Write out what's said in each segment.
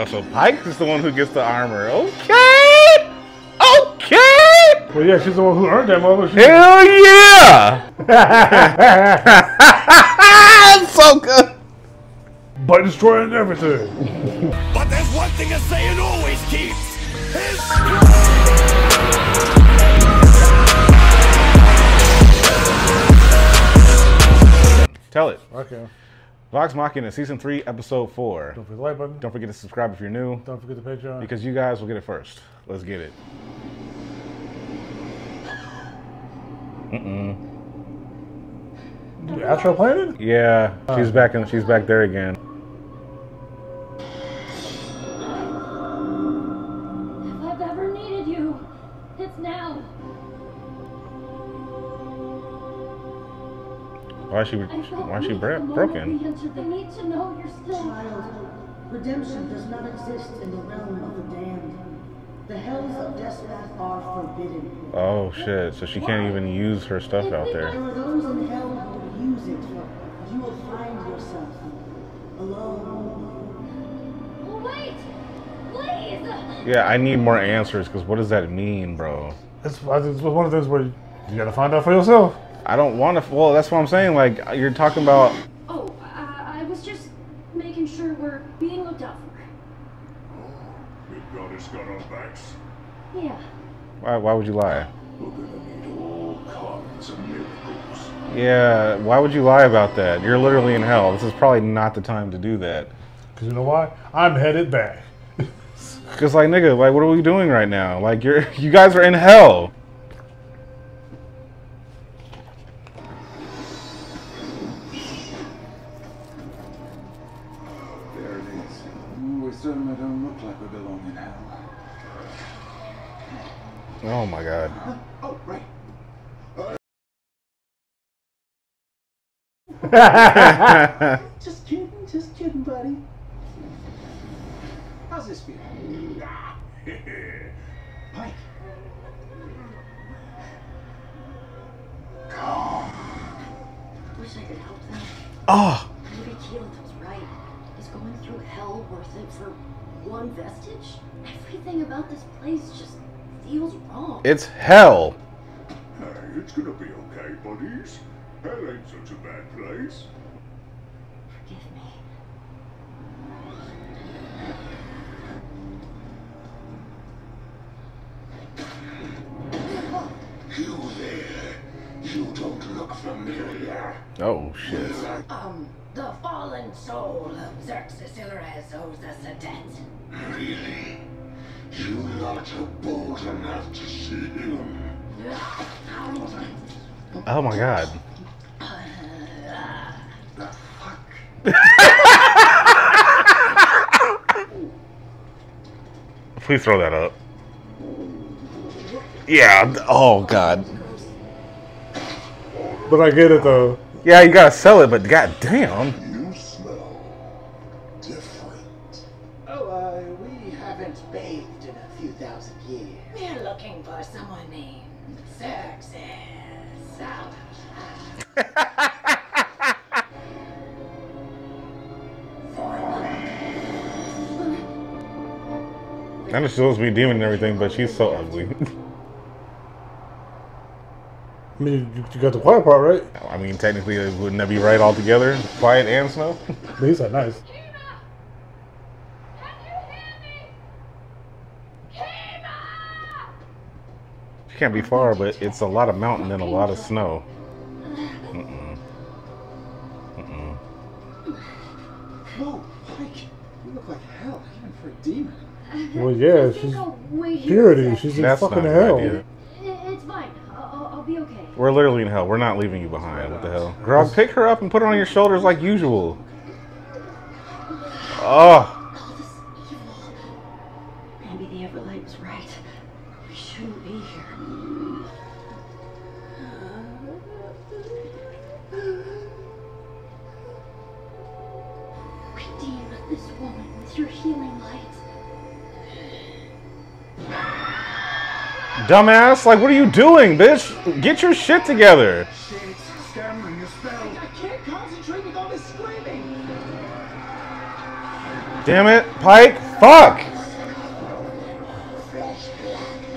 Oh, so Pike is the one who gets the armor. Okay! Okay! Well, yeah, she's the one who earned that mother. Hell yeah! It's so good! By destroying everything. But there's one thing a Saiyan always keeps. His tell it. Okay. Vox Machina, Season 3, Episode 4. Don't forget the like button. Don't forget to subscribe if you're new. Don't forget the Patreon. Because you guys will get it first. Let's get it. The outro planet? Yeah. She's back there again. If I've ever needed you, it's now. Why is she broken? I need to know you're still. Child, redemption does not exist in the realm of the damned. The hells of Death's Path are forbidden. Oh shit! So she can't even use her stuff out there. There are those in hell who use it. You will find yourself alone. Oh, wait, please. Yeah, I need more answers because what does that mean, bro? It's one of those where you gotta find out for yourself. I don't want to. Well, that's what I'm saying. Like, you're talking about. Oh, I was just making sure we're being looked out for. Oh, your daughter's got our backs. Yeah. Why would you lie? We're gonna need all kinds of miracles. Yeah. Why would you lie about that? You're literally in hell. This is probably not the time to do that. Cause you know why? I'm headed back. Cause like, nigga, like, what are we doing right now? Like, you guys are in hell. Certainly don't look like we belong in hell. Oh my god. Oh, right. Just kidding, buddy. How's this feel? Pike. Calm. Wish I could help them. Oh. Maybe Keyleth was right. Is going through hell worth it for one vestige? Everything about this place just feels wrong. It's hell. Hey, it's gonna be okay, buddies. Hell ain't such a bad place. Forgive me. You there. You don't look familiar. Oh, shit. The fallen soul of Xerxes Hilara owes us a debt. Really? You lot are bold enough to see him. Oh my god. The fuck? Please throw that up. Yeah, oh god. But I get it though. Yeah, you gotta sell it, but goddamn. You smell different. Oh, we haven't bathed in a few thousand years. We're looking for someone named Xerxes Hilara. I know she's supposed to be demon and everything, but she's so ugly. I mean, you got the quiet part, right? I mean, technically, wouldn't that be right altogether? Quiet and snow? These are nice. Kima! Can you hear me? Kima! She can't be far, but it's a lot of mountain and a lot of snow. Mm-mm. Mm-mm. Whoa, Pike, you look like hell, even for a demon. Well, yeah, she's purity. She's in fucking hell. We're literally in hell. We're not leaving you behind. What the hell? Girl, pick her up and put her on your shoulders like usual. Oh. All this evil. Maybe the Everlight was right. We shouldn't be here. Redeem this woman with your healing light. Dumbass, like, what are you doing, bitch? Get your shit together. Shit, scattering your spell. I can't concentrate with all this screaming. Damn it, Pike. Fuck!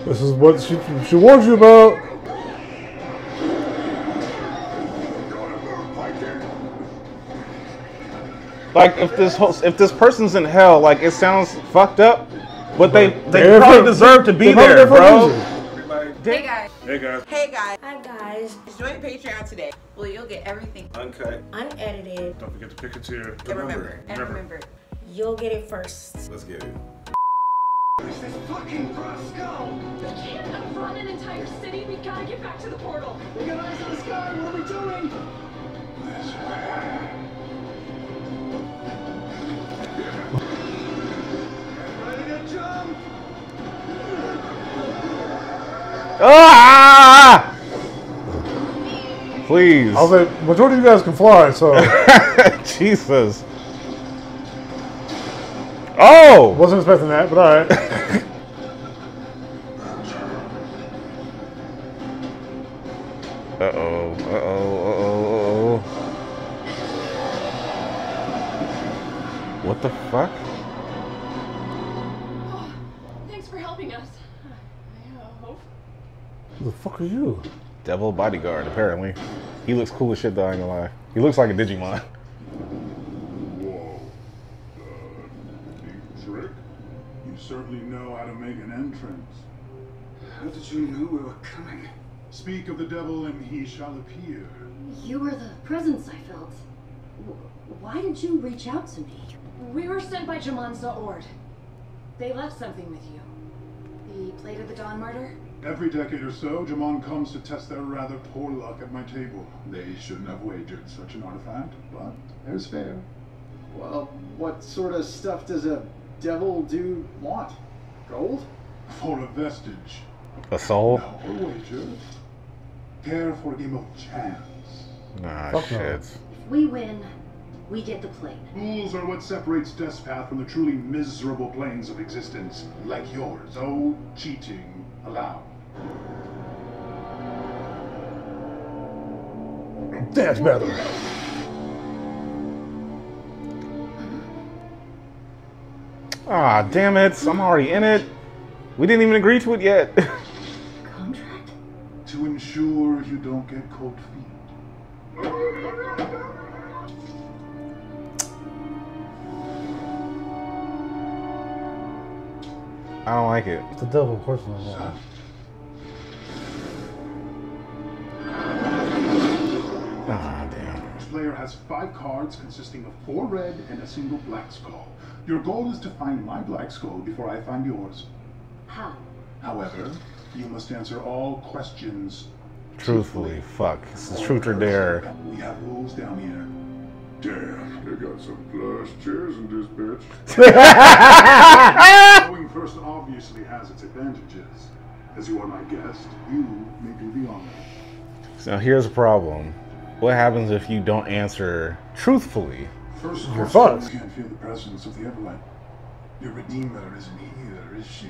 This is what she warned you about. Like if this person's in hell, like it sounds fucked up, but they probably deserve to be there, bro. Hey guys. Hey guys. Hey guys. Hi guys. Join Patreon today. Well, you'll get everything uncut, unedited. Don't forget to pick a tier. And remember, you'll get it first. Let's get it. Where's this fucking bus go? We can't outrun an entire city. We gotta get back to the portal. We got eyes on the sky. What are we doing? This way. Ready to jump? Ah! Please. I was like, majority of you guys can fly, so. Jesus. Oh! Wasn't expecting that, but alright. Uh-oh, uh-oh, uh-oh. What the fuck? Oh, thanks for helping us. Who the fuck are you? Devil bodyguard, apparently. He looks cool as shit though, I ain't gonna lie. He looks like a Digimon. Whoa. Big trick? You certainly know how to make an entrance. How did you know we were coming? Speak of the devil and he shall appear. You were the presence I felt. Why did you reach out to me? We were sent by J'mon Sa'ord. They left something with you. The Plate of the Dawn Martyr? Every decade or so, J'mon comes to test their rather poor luck at my table. They shouldn't have wagered such an artifact, but there's fair. Well, what sort of stuff does a devil do want? Gold? For a vestige. A soul? No wager. Care for a game of chance. Nah, fuck shit. If we win, we get the plate. Rules are what separates Death's Path from the truly miserable planes of existence, like yours. Oh, cheating allowed. That's better. Ah, damn it. I'm already in it. We didn't even agree to it yet. Contract? To ensure you don't get cold feet. I don't like it. It's a devil, of course not. Ah, damn. Each player has 5 cards consisting of 4 red and a single black skull. Your goal is to find my black skull before I find yours. How? However, you must answer all questions truthfully. Fuck. This is truth or dare. We have rules down here. Damn, they got some plush chairs in this bitch. Going first obviously has its advantages. As you are my guest, you may do the honor. So here's a problem. What happens if you don't answer truthfully? First of all, you can't feel the presence of the Everlight. Your Redeemer isn't here, is she?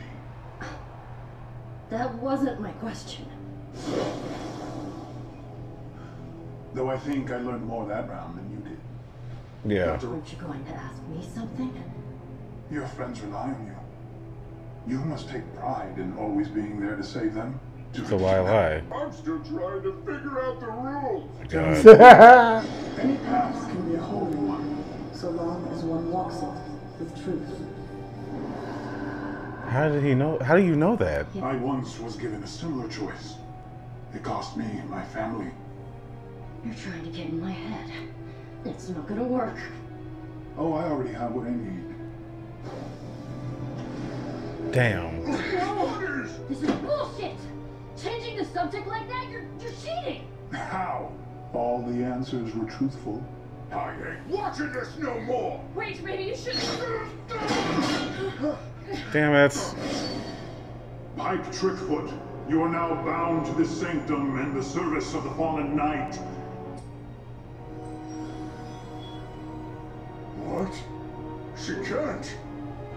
That wasn't my question. Though I think I learned more that round than you did. Yeah. Aren't you going to ask me something? Your friends rely on you. You must take pride in always being there to save them. So why lie? I'm still trying to figure out the rules. God. Any path can be a holy one, so long as one walks it with truth. How did he know? How do you know that? I once was given a similar choice. It cost me and my family. You're trying to get in my head. It's not gonna work. Oh, I already have what I need. Damn. No! This is bullshit! Changing the subject like that, you're cheating! How? All the answers were truthful. I ain't watching this no more! Wait, maybe you shouldn't. Damn it. Pike Trickfoot, you are now bound to the sanctum and the service of the fallen knight. What? She can't.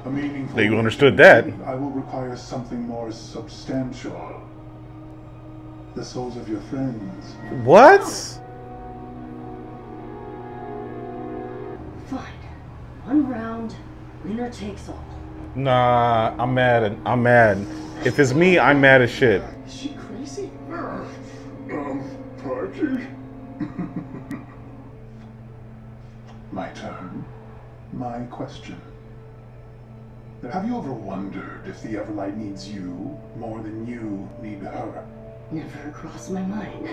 A meaningful. You understood that. I will require something more substantial. The souls of your friends. What? Fine. One round, winner takes all. Nah, I'm mad. I'm mad. If it's me, I'm mad as shit. Is she crazy? Party. My turn. My question. Have you ever wondered if the Everlight needs you more than you need her? Never crossed my mind.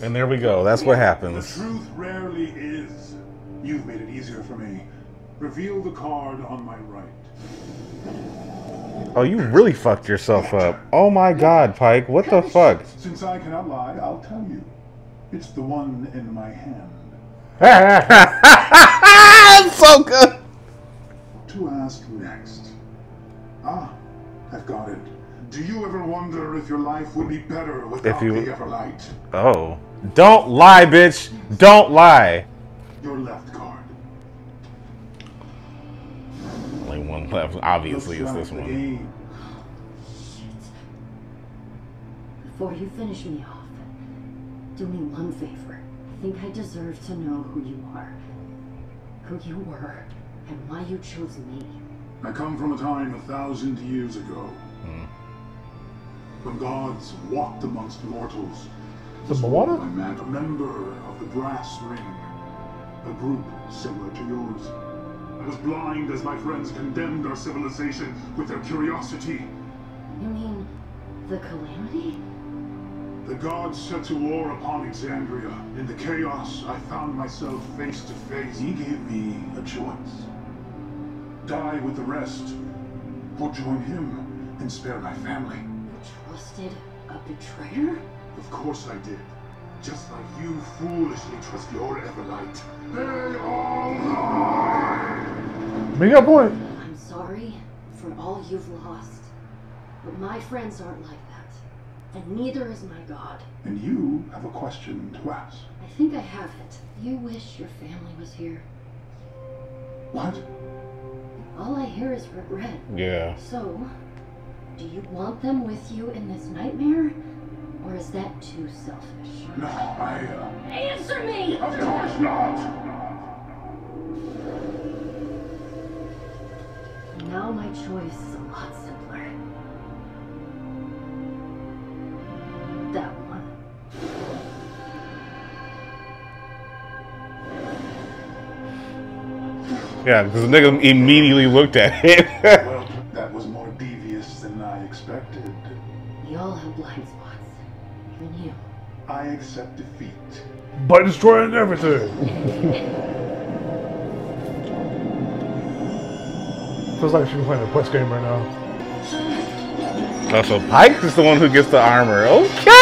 And there we go. That's what happens. The truth rarely is. You've made it easier for me. Reveal the card on my right. Oh, you really fucked yourself up. Oh my god, Pike. What the fuck? Since I cannot lie, I'll tell you. It's the one in my hand. It's so good. To ask next. Ah, I've got it. Do you ever wonder if your life would be better without the Everlight? Oh. Don't lie, bitch. Don't lie. Your left card. Only one left, obviously, is this one. Game. Oh, shit. Before you finish me off, do me one favor. I think I deserve to know who you are, who you were, and why you chose me. I come from a time 1,000 years ago. When gods walked amongst mortals. I'm a member of the Brass Ring, a group similar to yours. I was blind as my friends condemned our civilization with their curiosity. You mean the Calamity? The gods set to war upon Alexandria. In the chaos, I found myself face to face. He gave me a choice. Die with the rest, or join him and spare my family. You trusted a betrayer? Of course I did. Just like you foolishly trust your Everlight. They all lied! Make up, boy. I'm sorry for all you've lost, but my friends aren't like that. And neither is my god. And you have a question to ask. I think I have it. You wish your family was here. What? All I hear is regret. Yeah. So, do you want them with you in this nightmare? Or is that too selfish? No, answer me! Of course not! Now my choice is a lot simpler. That one. Yeah, because the nigga immediately looked at it. Well, that was more devious than I expected. We all have blind spots. Even you. I accept defeat. By destroying everything. Feels like she was playing a quest game right now. Oh, so Pike is the one who gets the armor. Okay!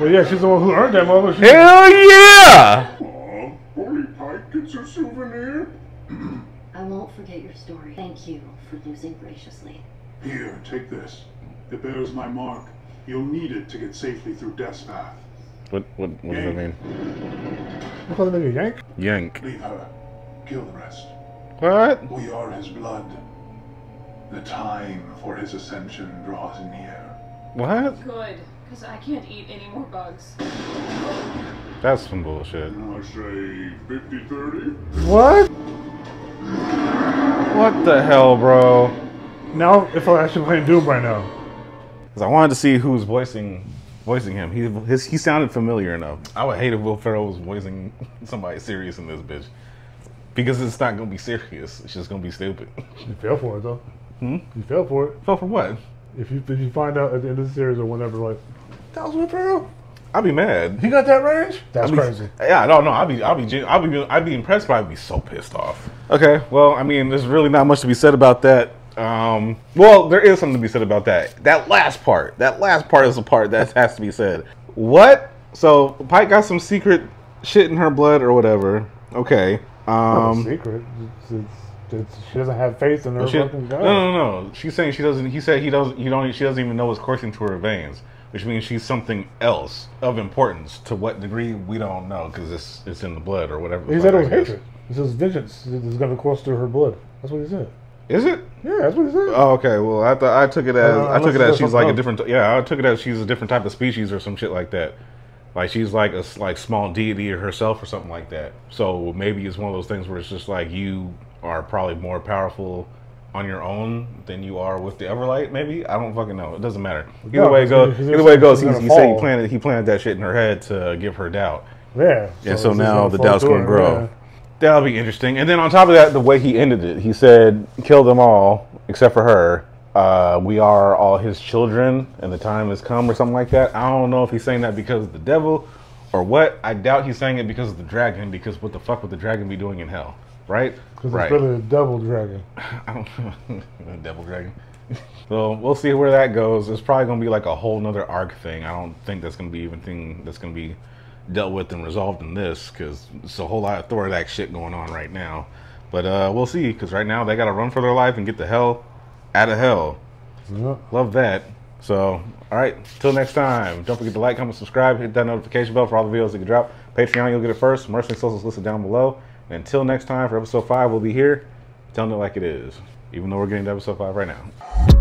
Well, yeah, she's the one who earned that mother. Hell yeah! Aw, only Pike gets a souvenir. I won't forget your story. Thank you for losing graciously. Here, take this. It bears my mark. You'll need it to get safely through Death's Path. What does that mean? What's that mean, yank? Yank. Leave her. Kill the rest. What? We are his blood. The time for his ascension draws near. What? Good, because I can't eat any more bugs. That's some bullshit. I say 50-30. What? What the hell, bro? Now if I actually playing Doom right now. Because I wanted to see who's voicing him. He sounded familiar enough. I would hate if Will Ferrell was voicing somebody serious in this bitch. Because it's not gonna be serious. It's just gonna be stupid. You fell for it though. Hmm? You fell for it. Fell for what? If you find out at the end of the series or whenever, like, that was Will Ferrell? I'd be mad. He got that range? That's crazy. Yeah, I don't know. I'd be impressed, but I'd be so pissed off. Okay, well, I mean, there's really not much to be said about that. Well, there is something to be said about that. That last part is the part that has to be said. What? So Pike got some secret shit in her blood or whatever. Okay. Not a secret. She doesn't have faith in her fucking god. No. She's saying she doesn't. He said he doesn't. She doesn't even know what's coursing through her veins, which means she's something else of importance. To what degree we don't know, because it's in the blood or whatever. He said it was hatred. He says vengeance is going to course through her blood. That's what he said. Is it? Yeah, that's what he said. Oh, okay. Well, I took it as she's like a different. Yeah, I took it as she's a different type of species or some shit like that. Like, she's like a small deity herself or something like that. So maybe it's one of those things where it's just like you are probably more powerful on your own than you are with the Everlight, maybe? I don't fucking know. It doesn't matter. Either way it goes, he said he planted that shit in her head to give her doubt. Yeah. And so now the doubt's going to grow. Yeah. That'll be interesting. And then on top of that, the way he ended it, he said, kill them all, except for her. We are all his children, and the time has come, or something like that. I don't know if he's saying that because of the devil, or what. I doubt he's saying it because of the dragon, because what the fuck would the dragon be doing in hell? Right? Because it's really the devil dragon. I don't know. The devil dragon. So we'll see where that goes. It's probably going to be like a whole nother arc thing. I don't think that's going to be even thing that's going to be dealt with and resolved in this, because it's a whole lot of Thorax shit going on right now. But we'll see, because right now they got to run for their life and get the hell out of hell. Yeah. Love that. So, all right, till next time, don't forget to like, comment, subscribe, hit that notification bell for all the videos that can drop. Patreon, you'll get it first. Mercenary Souls listed down below. And until next time, for episode 5, we'll be here telling it like it is, even though we're getting to episode 5 right now.